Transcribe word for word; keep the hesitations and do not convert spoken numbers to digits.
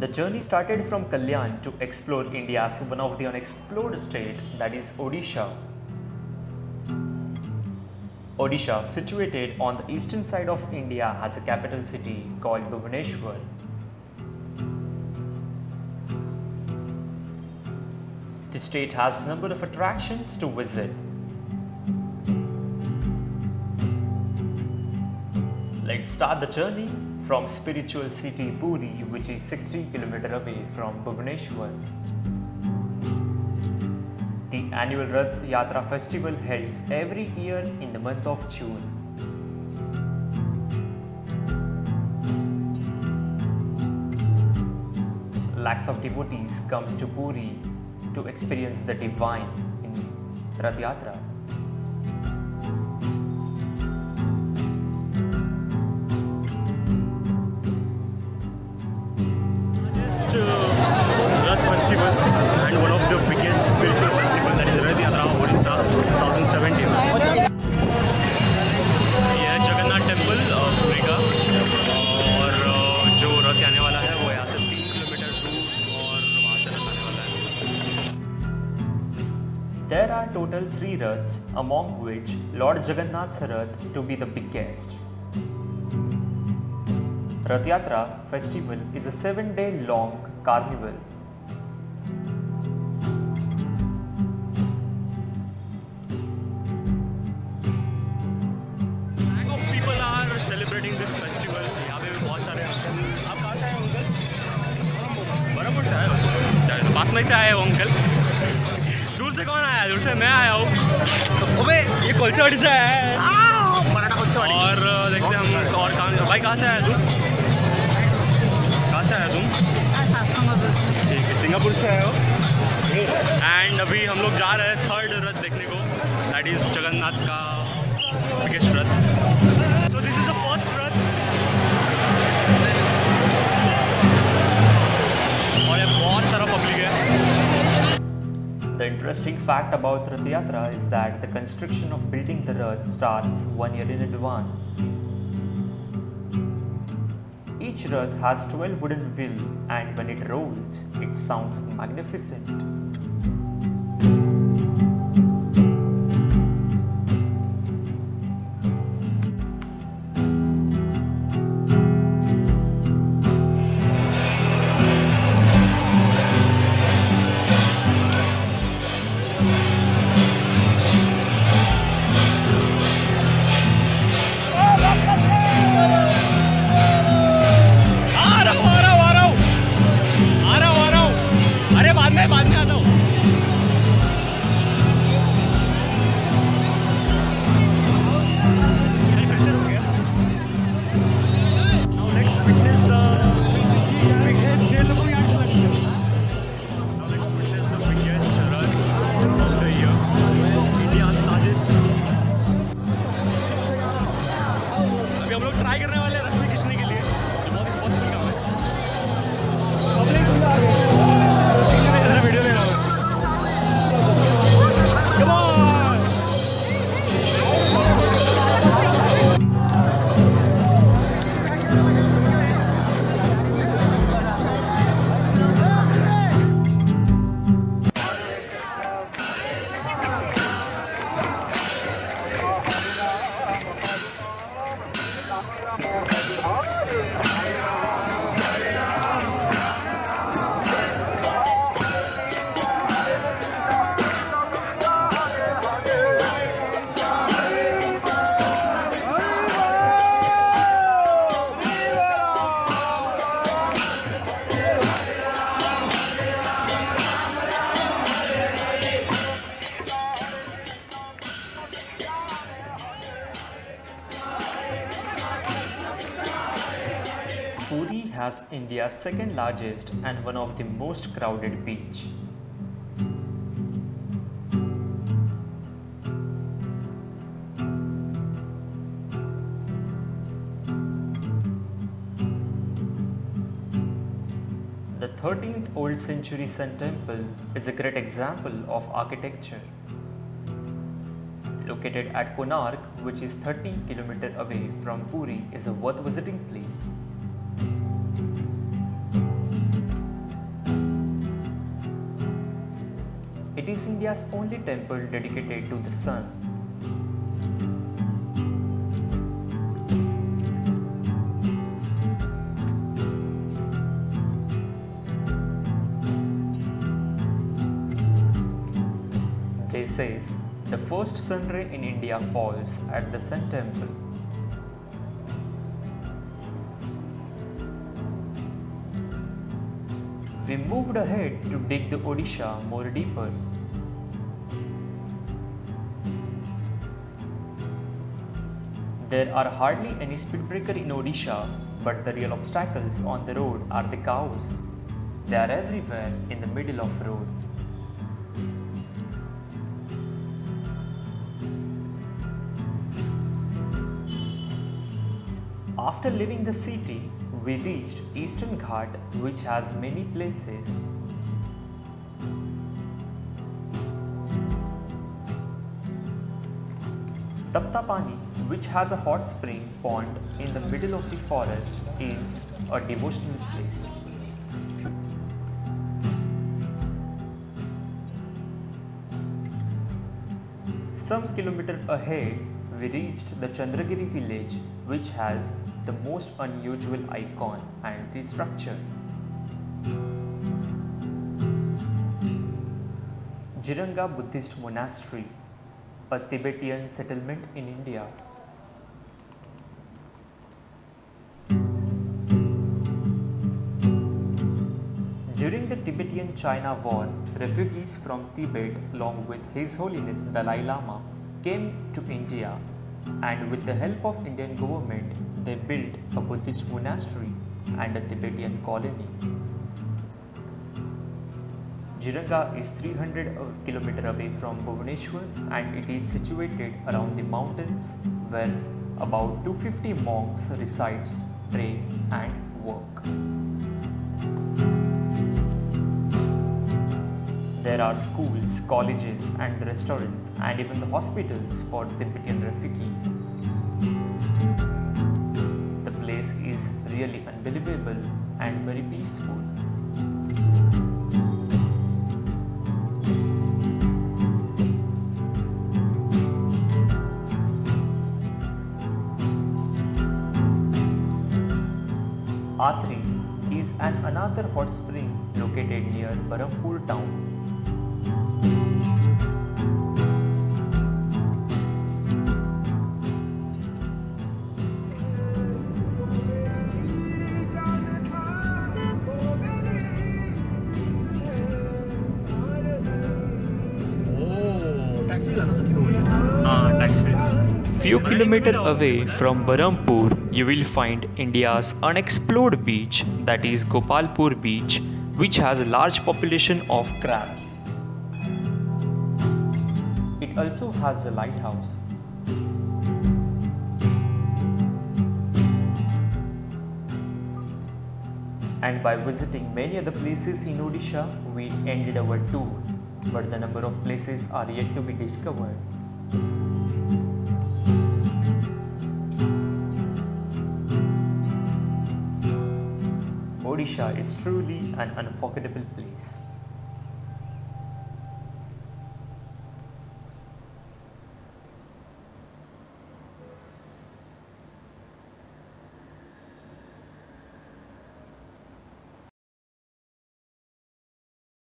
The journey started from Kalyan to explore India's one of the unexplored state, that is Odisha. Odisha, situated on the eastern side of India, has a capital city called Bhubaneswar. The state has a number of attractions to visit, let's start the journey from spiritual city Puri, which is sixty kilometers away from Bhubaneswar. The annual Rath Yatra festival held every year in the month of June. Lakhs of devotees come to Puri to experience the divine in Rath Yatra. Just uh, Rath festival and one of the biggest spiritual festival, that is Rath Yatra, Odisha twenty seventeen. Yeah, Jagannath temple of uh, Puri ka और जो रथ आने वाला है वो यहाँ से three kilometers दूर और वहाँ से रथ आने वाला है. There are total three Raths, among which Lord Jagannath's Rath to be the biggest. Rath Yatra festival is a seven-day long carnival. Lack of people are celebrating this festival. यहाँ पे भी बहुत सारे अंकल. आप कहाँ से आए अंकल? बरहमपुर से आए हो. पास में से आए हो अंकल. दूर से कौन आया? दूर से मैं आया हूँ. अबे ये कोलसावाड़ी से आया है. और देखते हैं हम और कहाँ. भाई कहाँ से आया तुम? कहाँ से आया तुम? ठीक है, सिंगापुर से आए हो. एंड अभी हम लोग जा रहे हैं थर्ड रथ देखने को, दैट इज जगन्नाथ का बिगेस्ट रथ. So this is the first rath और ये बहुत सारा पब्लिक है. The interesting fact about Rath Yatra is that the construction of building the Rath starts one year in advance. Each Rath has twelve wooden wheels, and when it rolls, it sounds magnificent. India's second largest and one of the most crowded beach. The thirteenth Old Century Sun Temple is a great example of architecture. Located at Konark, which is thirty kilometers away from Puri, is a worth visiting place. Thank you. is India's only temple dedicated to the sun. They say the first sun ray in India falls at the Sun Temple. We moved ahead to dig the Odisha more deeper. There are hardly any speed breaker in Odisha, but the real obstacles on the road are the cows. They are everywhere in the middle of road. After leaving the city, we reached Eastern Ghat, which has many places. Taptapani, which has a hot spring pond in the middle of the forest, is a devotional place. Some kilometers ahead, we reached the Chandragiri village, which has the most unusual icon and the structure. Jiranga Buddhist Monastery, a Tibetan settlement in India. During the Tibetan-China War, refugees from Tibet along with His Holiness Dalai Lama came to India, and with the help of Indian government, they built a Buddhist monastery and a Tibetan colony. Jiranga is three hundred kilometers away from Bhubaneswar, and it is situated around the mountains where about two hundred fifty monks reside, pray and work. There are schools, colleges and restaurants, and even the hospitals for Tibetan refugees. The place is really unbelievable and very peaceful. Atri is an another hot spring located near Berhampur town. Few kilometers away from Berhampur, you will find India's unexplored beach, that is Gopalpur beach, which has a large population of crabs. It also has a lighthouse. And by visiting many other places in Odisha, we ended our tour, but the number of places are yet to be discovered. Odisha is truly an unforgettable place.